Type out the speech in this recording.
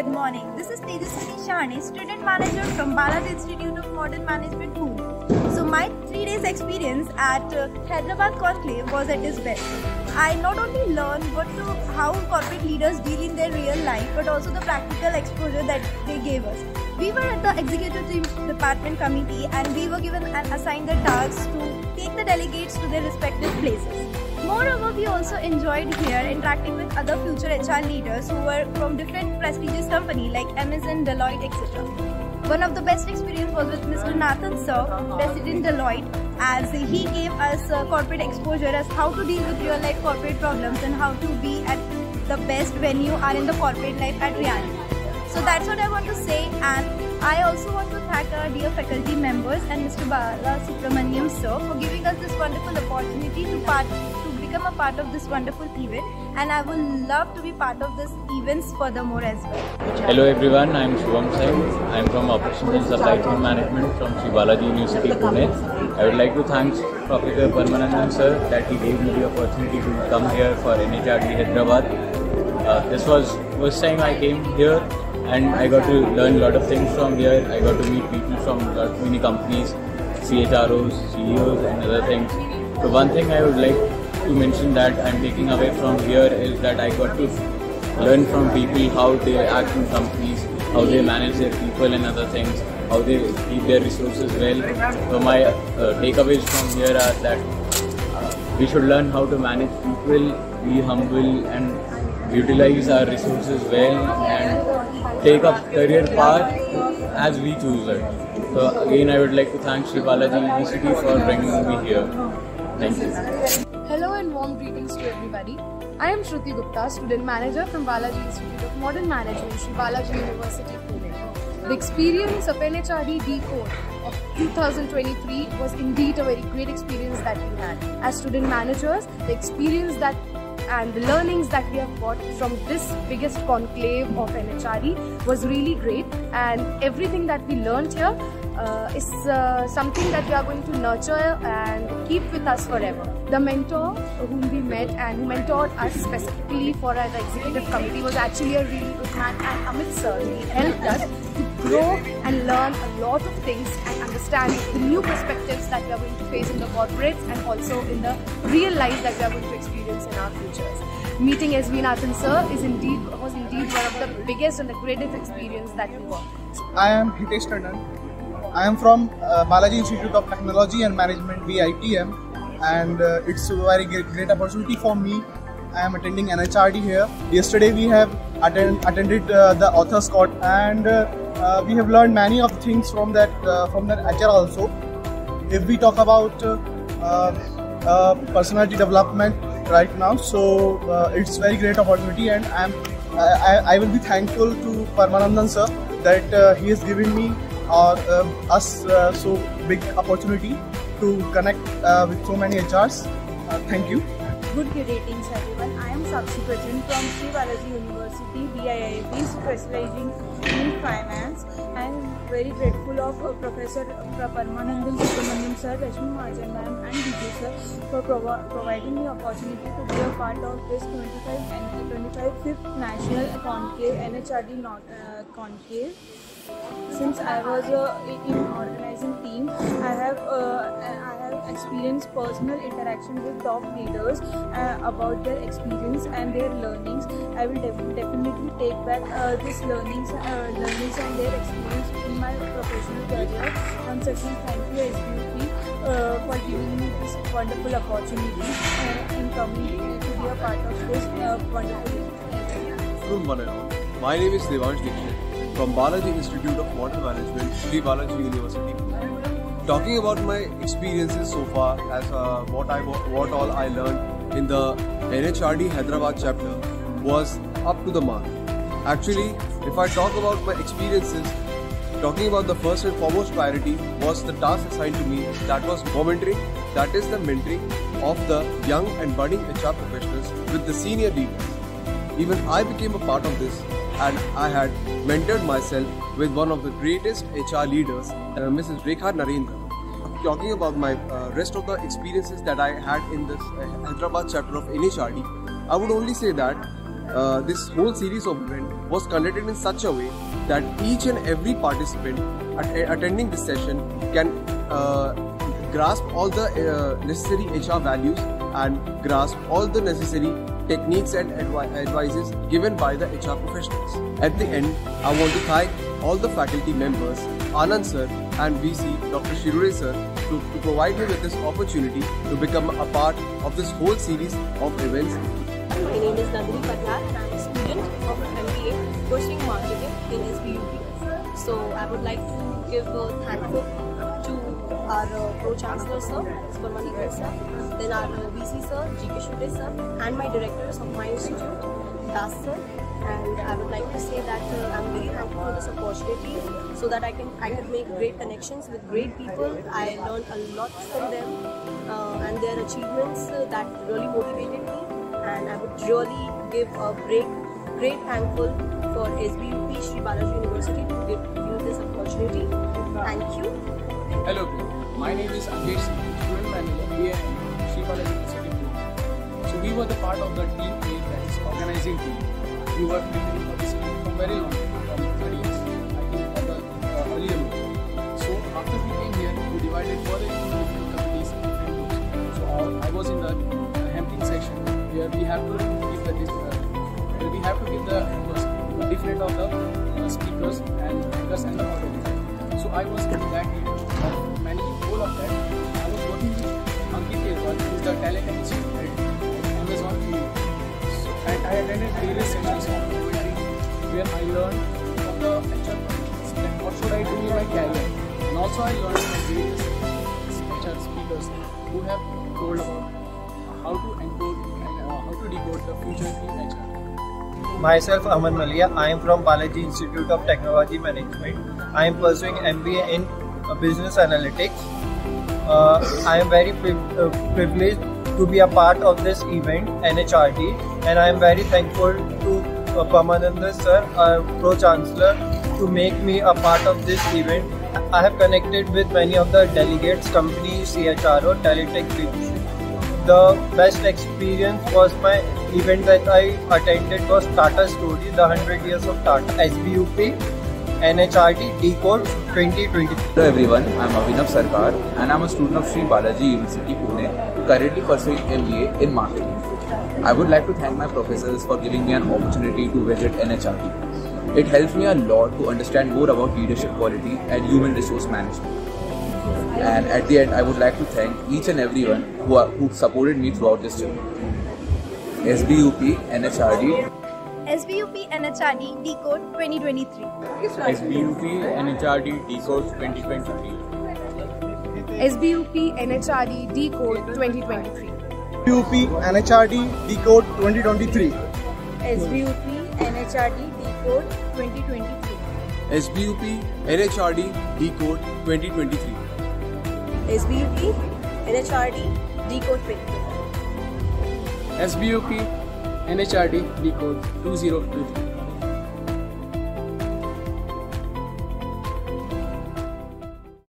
Good morning. This is Tejaswini Shahane, student manager from Balaji Institute of Modern Management Pune. So my 3 days experience at Hyderabad Conclave was at its best. I not only learned how corporate leaders deal in their real life, but also the practical exposure that they gave us. We were at the executive department committee and we were given and assigned the tasks to take the delegates to their respective places. Moreover, we also enjoyed here interacting with other future HR leaders who were from different prestigious companies like Amazon, Deloitte, etc. One of the best experience was with Mr. Nathan Sir, President Deloitte, as he gave us corporate exposure as how to deal with real life corporate problems and how to be at the best when you are in the corporate life at reality. So that's what I want to say, and I also want to thank our dear faculty members and Mr. Bala Subramanyam Sir for giving us this wonderful opportunity to become a part of this wonderful event, and I would love to be part of this events furthermore as well. Hello everyone, I am Shivam Singh. I am from Operations and Supply Chain Management from Sri Balaji University, Pune. I would like to thank Professor Parmanand Sir that he gave me the opportunity to come here for NHRD Hyderabad. This was first time I came here and I got to learn a lot of things from here. I got to meet people from many companies, CHROs, CEOs and other things. So one thing I would like to mention that I'm taking away from here is that I got to learn from people how they act in companies, how they manage their people and other things, how they keep their resources well. So my takeaways from here are that we should learn how to manage people, be humble and utilize our resources well and take a career path as we choose it. So again I would like to thank Sri Balaji University for bringing me here. Thank you. Hello and warm greetings to everybody. I am Shruti Gupta, student manager from Balaji Institute of Modern Management, Sri Balaji University, Pune. The experience of NHRD course of 2023 was indeed a very great experience that we had. As student managers, the experience that and the learnings that we have got from this biggest conclave of NHRD was really great, and everything that we learned here is something that we are going to nurture and keep with us forever. The mentor whom we met and who mentored us specifically for our executive committee was actually a really good man, and Amit Sir, he helped us to grow and learn a lot of things and understand the new perspectives that we are going to face in the corporates and also in the real life that we are going to experience in our futures. Meeting S.V. Nathan Sir was indeed one of the biggest and the greatest experience that we got. I am Hitesh Tarnan. I am from Balaji Institute of Technology and Management, BITM, and it's a very great opportunity for me. I am attending NHRD here. Yesterday we have attended the author's court, and we have learned many of things from that HR also. If we talk about personality development right now, so it's very great opportunity, and I will be thankful to Parmanandan Sir that he has given me or us so big opportunity to connect with so many HRs. Thank you. Good greetings everyone. I am Sakshi Prajan from Sri Balaji University, BIIB, specializing in finance. I am very grateful of Professor Parmanand Subramanyam Sir, Rashmi Marjandam and DJ Sir for providing me opportunity to be a part of this 25th National Conclave, NHRD Conclave. Since I was in organizing team, I have experienced personal interaction with top leaders about their experience and their learnings. I will definitely take back these learnings and their experience in my professional career. Once again, thank you SBUP for giving me this wonderful opportunity and coming to be a part of this wonderful experience. My name is Devansh Dikshit from Balaji Institute of Modern Management, Sri Balaji University. Talking about my experiences so far as what all I learned in the NHRD Hyderabad chapter was up to the mark. Actually, if I talk about my experiences, talking about the first and foremost priority was the task assigned to me, that was mentoring, that is the mentoring of the young and budding HR professionals with the senior leaders. Even I became a part of this, and I had mentored myself with one of the greatest HR leaders, Mrs. Rekha Narendra. Talking about my rest of the experiences that I had in this Hyderabad chapter of NHRD, I would only say that this whole series of events was conducted in such a way that each and every participant attending this session can grasp all the necessary HR values and grasp all the necessary techniques and advices given by the HR professionals. At the end, I want to thank all the faculty members, Anand Sir and VC Dr. Shirure Sir, to provide me with this opportunity to become a part of this whole series of events. My name is Nandini Padhy, I am a student of MBA, Coaching Marketing in SBUP. So I would like to give a thankful to our Pro-Chancellor Sir, Spermanikar Sir, then our VC Sir, G.K. Shude Sir, and my directors of my institute, Das Sir. And I would like to say that I'm very thankful for this opportunity so that I can make great connections with great people. I learned a lot from them and their achievements that really motivated me. And I would really give a great thankful for SBUP Sri Balaji University to give you this opportunity. Thank you. Hello, my name is Ajay Singh, student manager here at Sri Balaji University. So we were the part of the team that is organizing team. We were preparing for this event for very long, from 30 years, I think, for the earlier one. So after we came here, we divided further into different companies and different groups. So I was in the Hampton section, where we have to give the different of the speakers and speakers and the audience. So I was in that area of managing all of that. I was working with Ankit, who is the Teletech Institute at Amazon. So, and I attended various sessions on poetry where I learned from the HR practices and what should I do in my career. And also I learned from various HR speakers who have told about how to encode and how to decode the future in HR. Myself, Aman Malia. I am from Balaji Institute of Technology Management. I am pursuing MBA in Business Analytics. I am very privileged to be a part of this event, NHRD, and I am very thankful to Parmanand Sir, our Pro-Chancellor, to make me a part of this event. I have connected with many of the delegates, companies, CHRO, Teletech people. The best experience was my event that I attended was Tata Story, the 100 years of Tata, SBUP, NHRD, Decode 2020. Hello everyone, I am Abhinav Sarkar and I am a student of Sri Balaji University, Pune, currently pursuing MBA in marketing. I would like to thank my professors for giving me an opportunity to visit NHRD. It helps me a lot to understand more about leadership quality and human resource management. And at the end, I would like to thank each and everyone who supported me throughout this journey. SBUP NHRD. SBUP NHRD Decode 2023. SBUP NHRD Decode 2023. SBUP NHRD Decode 2023. SBUP NHRD Decode 2023. SBUP NHRD Decode 2023. SBUP NHRD Decode 2023. SBUP NHRD Decode 2023. SBUP NHRD Decode 2023.